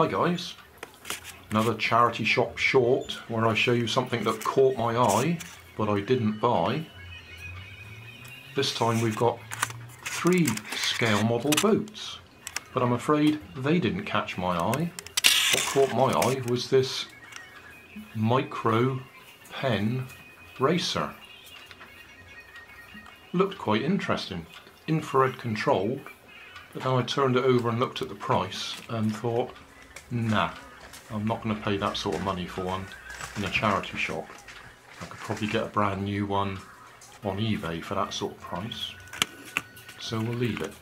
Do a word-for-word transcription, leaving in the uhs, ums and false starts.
Hi guys, another Charity Shop Short where I show you something that caught my eye but I didn't buy. This time we've got three scale model boats, but I'm afraid they didn't catch my eye. What caught my eye was this Micro Pen Racer. Looked quite interesting, infrared controlled, but then I turned it over and looked at the price and thought, nah, I'm not going to pay that sort of money for one in a charity shop. I could probably get a brand new one on eBay for that sort of price, so we'll leave it.